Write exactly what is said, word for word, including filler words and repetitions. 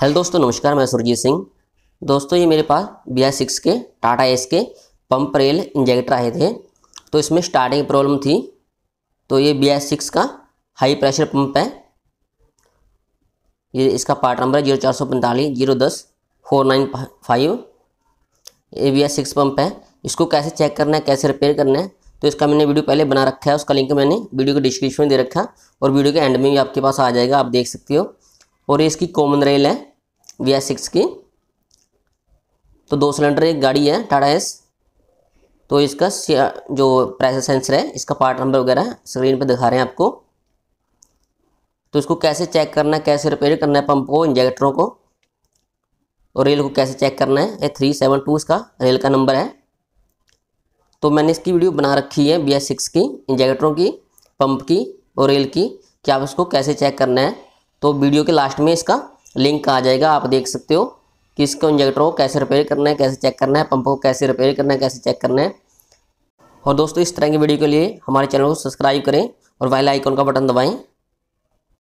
Hello दोस्तों, नमस्कार। मैं सुरजीत सिंह। दोस्तों, ये मेरे पास बीएस सिक्स के टाटा एस के पंप रेल इंजेक्टर आए थे। तो इसमें स्टार्टिंग प्रॉब्लम थी। तो ये बीएस सिक्स का हाई प्रेशर पंप है। ये इसका पार्ट नंबर है जीरो चार सौ पैंतालीस जीरो दस फोर नाइन फाइव। ये बीएस सिक्स पंप है। इसको कैसे चेक करना है, कैसे रिपेयर करना है, तो इसका मैंने वीडियो पहले बना रखा है। उसका लिंक मैंने वीडियो के डिस्क्रिप्शन में दे रखा और वीडियो के एंड में भी आपके पास आ जाएगा, आप देख सकते हो। और ये इसकी कॉमन रेल है बीएस सिक्स की। तो दो सिलेंडर एक गाड़ी है टाटा एस। तो इसका जो प्रेशर सेंसर है, इसका पार्ट नंबर वगैरह स्क्रीन पर दिखा रहे हैं आपको। तो इसको कैसे चेक करना है, कैसे रिपेयर करना है पंप को, इंजेक्टरों को और रेल को कैसे चेक करना है। ये थ्री सेवन टू इसका रेल का नंबर है। तो मैंने इसकी वीडियो बना रखी है बीएस सिक्स की, इंजेक्टरों की, पंप की और रेल की, कि आप इसको कैसे चेक करना है। तो वीडियो के लास्ट में इसका लिंक आ जाएगा, आप देख सकते हो कि इसको इंजेक्टर को कैसे रिपेयर करना है, कैसे चेक करना है, पंप को कैसे रिपेयर करना है, कैसे चेक करना है। और दोस्तों, इस तरह की वीडियो के लिए हमारे चैनल को सब्सक्राइब करें और बेल आइकन का बटन दबाएं।